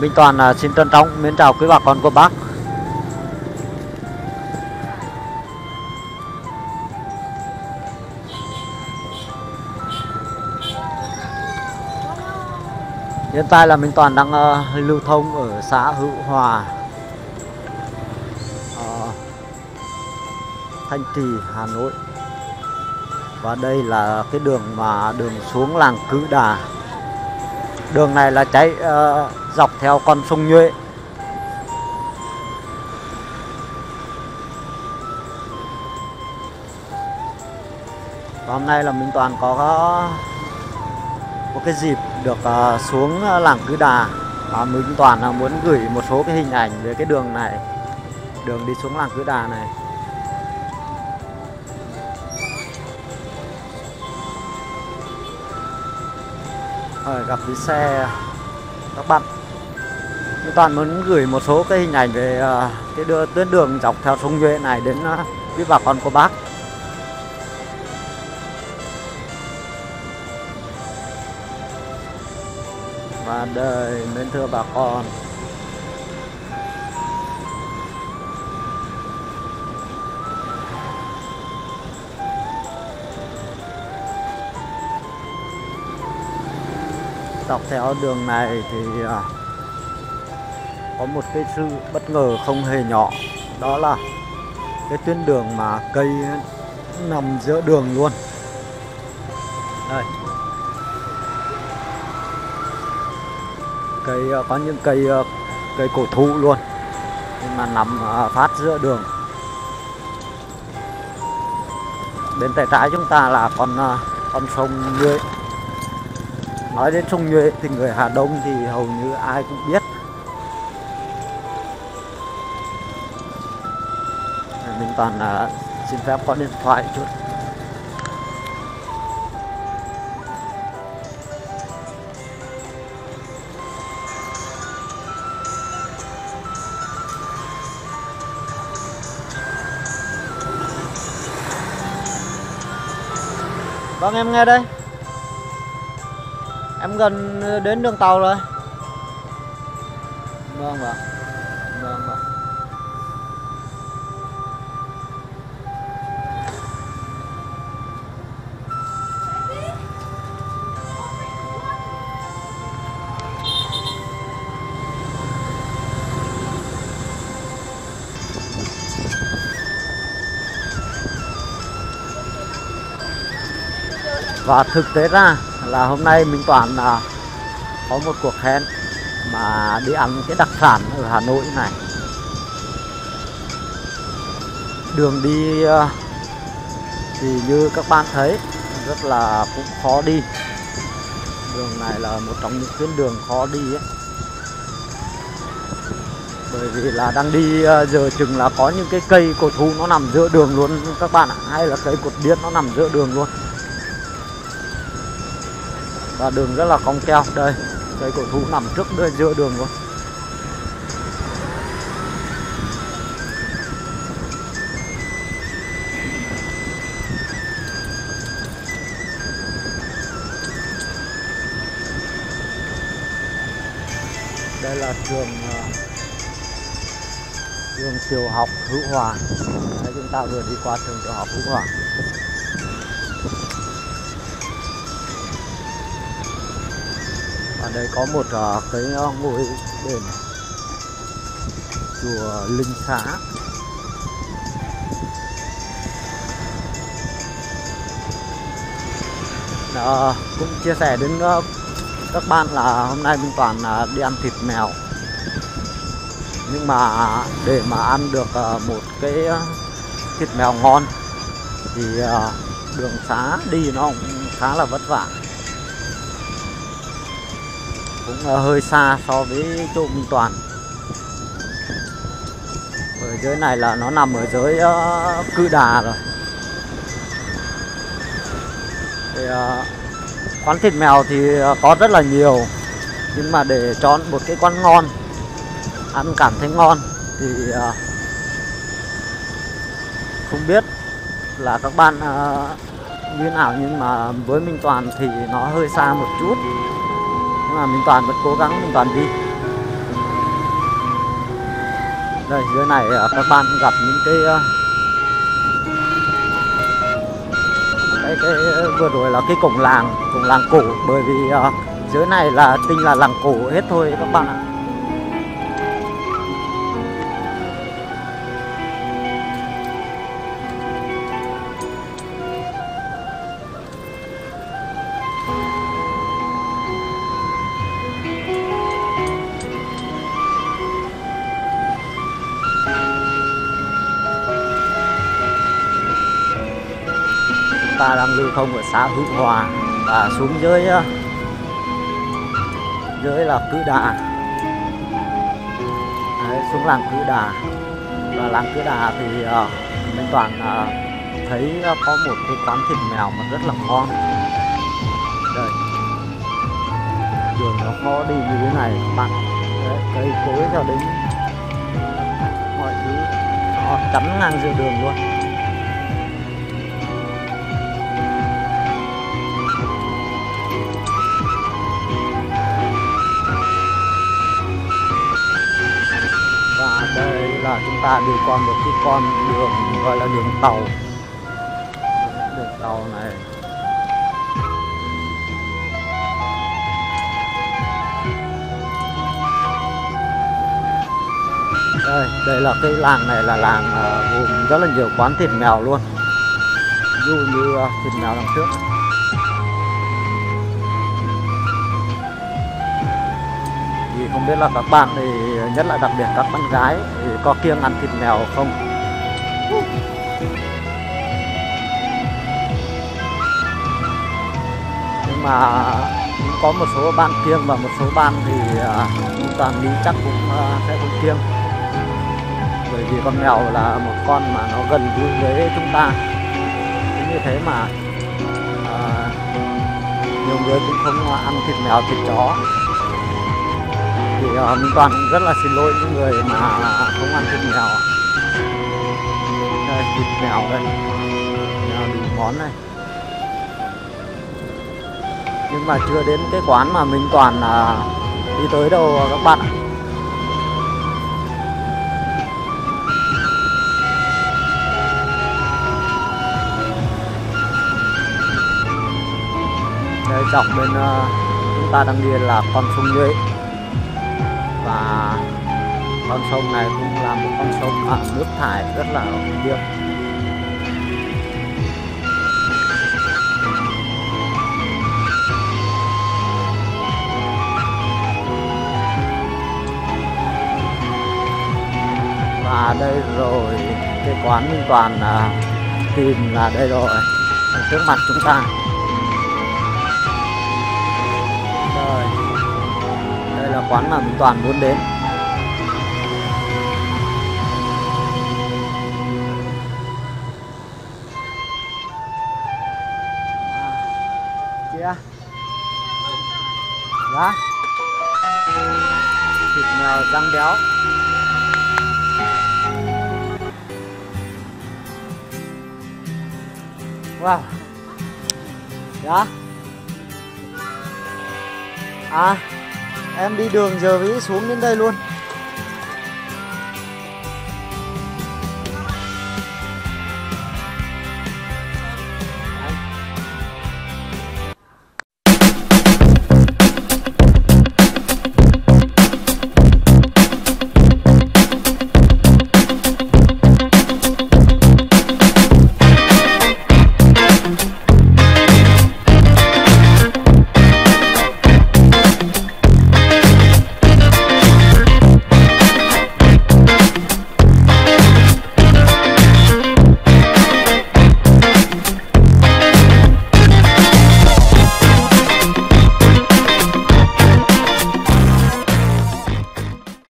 Minh Toàn xin trân trọng mến chào quý bà con cô bác. Hiện tại là Minh Toàn đang lưu thông ở xã Hữu Hòa, Thanh Trì, Hà Nội. Và đây là cái đường mà đường xuống làng Cự Đà. Đường này là chạy dọc theo con sông Nhuệ. Và hôm nay là Minh Toàn có cái dịp được xuống làng Cự Đà, và Minh Toàn là muốn gửi một số cái hình ảnh về cái đường này, đường đi xuống làng Cự Đà này. Gặp cái xe các bạn, Minh Toàn muốn gửi một số cái hình ảnh về cái tuyến đường dọc theo sông Nhuệ này đến quý bà con cô bác. Và đời mến thưa bà con, dọc theo đường này thì có một cái sự bất ngờ không hề nhỏ, đó là cái tuyến đường mà cây nằm giữa đường luôn. Đây, cây có những cây cổ thụ luôn, nhưng mà nằm phát giữa đường. Bên tay trái chúng ta là con sông Nhuệ. Nói đến sông Nhuệ thì người Hà Đông thì hầu như ai cũng biết. Mình toàn xin phép có điện thoại chút. Vâng, em nghe đây. Em gần đến đường tàu rồi. Vâng ạ. Vâng ạ. Và thực tế ra là hôm nay Minh Toàn có một cuộc hẹn mà đi ăn cái đặc sản ở Hà Nội này. Đường đi thì như các bạn thấy rất là cũng khó đi. Đường này là một trong những tuyến đường khó đi ấy. Bởi vì là đang đi giờ chừng là có những cái cây cổ thụ nó nằm giữa đường luôn các bạn ạ, hay là cây cột điện nó nằm giữa đường luôn. Và đường rất là cong keo, đây cây cổ thụ nằm trước đây giữa đường luôn. Đây là trường tiểu học Hữu Hòa. Đấy, chúng ta vừa đi qua trường tiểu học Hữu Hòa. Ở đây có một cái ngôi đền chùa Linh Xá. Cũng chia sẻ đến các bạn là hôm nay Minh Toàn đi ăn thịt mèo, nhưng mà để mà ăn được một cái thịt mèo ngon thì đường xá đi nó cũng khá là vất vả, cũng hơi xa so với chỗ Minh Toàn. Ở dưới này là nó nằm ở dưới Cự Đà rồi. Thì, quán thịt mèo thì có rất là nhiều, nhưng mà để chọn một cái quán ngon, ăn cảm thấy ngon thì không biết là các bạn như nào, nhưng mà với Minh Toàn thì nó hơi xa một chút. Mà Minh Toàn vẫn cố gắng, Minh Toàn đi. Đây dưới này các bạn gặp những cái vừa rồi là cái cổng làng cổ, bởi vì dưới này là tinh là làng cổ hết thôi các bạn ạ. Ta đang lưu thông ở xã Hữu Hòa và xuống dưới là Cự Đà. Đấy, xuống làng Cự Đà, và làng Cự Đà thì Minh Toàn thấy có một cái quán thịt mèo mà rất là ngon. Đây, đường nó khó đi như thế này bạn, cây cối cho đến mọi thứ nó chắn ngang giữa đường luôn. Là chúng ta đi qua một cái con đường gọi là đường tàu. Đường tàu này đây là cái làng này là làng gồm rất là nhiều quán thịt mèo luôn, dù như thịt mèo đằng trước. Không biết là các bạn thì nhất là đặc biệt các bạn gái thì có kiêng ăn thịt mèo không? Nhưng mà có một số bạn kiêng và một số bạn thì chúng ta nghĩ chắc cũng sẽ không kiêng, bởi vì con mèo là một con mà nó gần gũi với chúng ta. Chính như thế mà nhiều người cũng không ăn thịt mèo, thịt chó. Thì Minh Toàn rất là xin lỗi những người mà không ăn thịt mèo. Đây, thịt mèo đây, đủ món này. Nhưng mà chưa đến cái quán mà Minh Toàn đi tới đâu các bạn ạ. Đây, dọc bên chúng ta đang đi là con sông Nhuệ. Và con sông này cũng là một con sông nước thải rất là ô nhiễm. Và đây rồi, cái quán Minh Toàn tìm là đây rồi, trước mặt chúng ta. Quán mà Minh Toàn muốn đến. Chị à? Dạ. Thịt mèo rang béo. Wow. Dạ. À, em đi đường giờ mới xuống đến đây luôn.